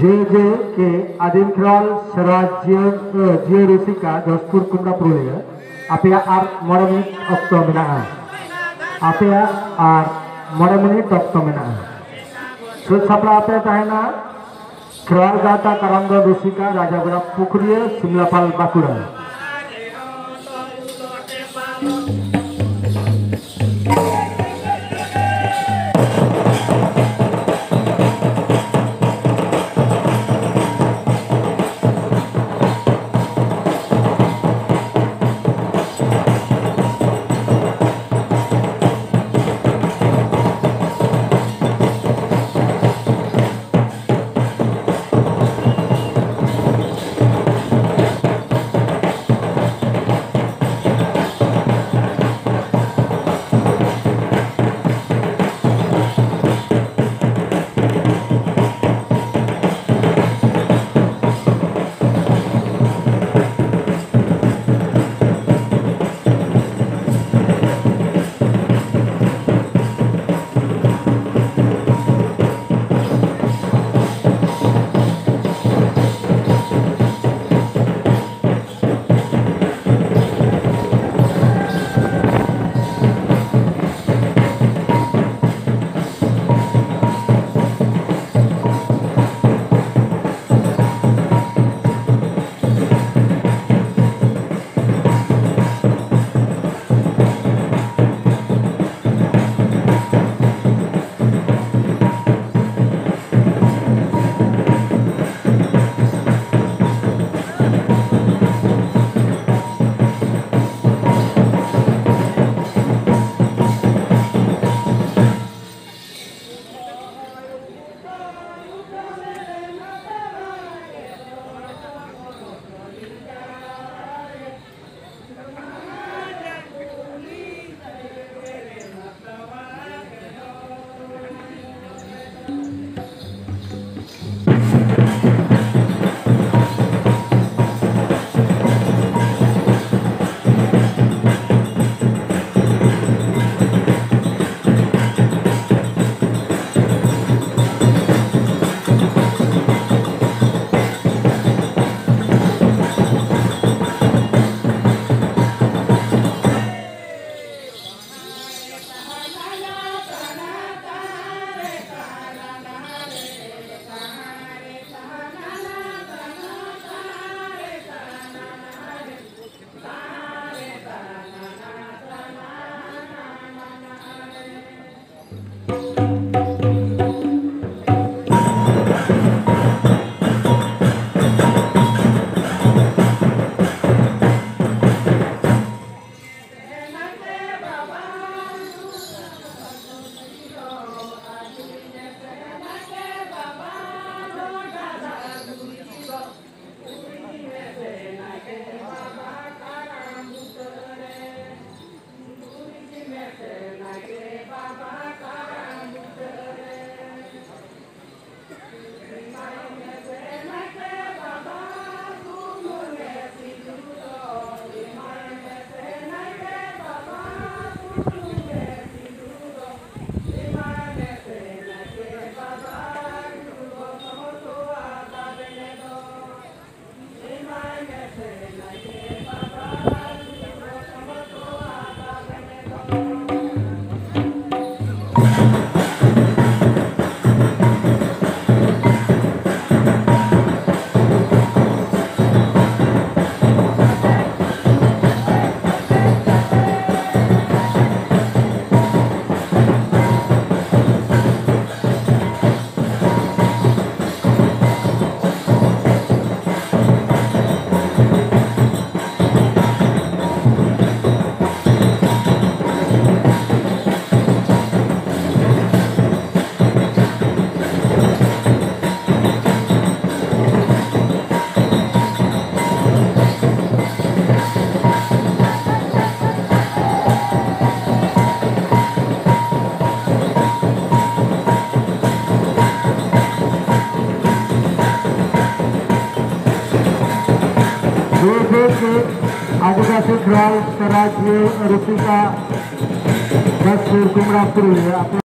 जे के आदिंत्राल सराज्य जे रुसिका जशपुर कुंडा प्रोलेगा आपे आर मरमने टक्तो में ना आपे आर मरमने टक्तो में ना तो सब आपे ताहना क्राल दाता करंगा रुसिका राजा बड़ा पुकरिये सिमलापाल बाकुरा आदिवासी ग्राउंड राज्य रुचिका जशपुर कुमरापुर।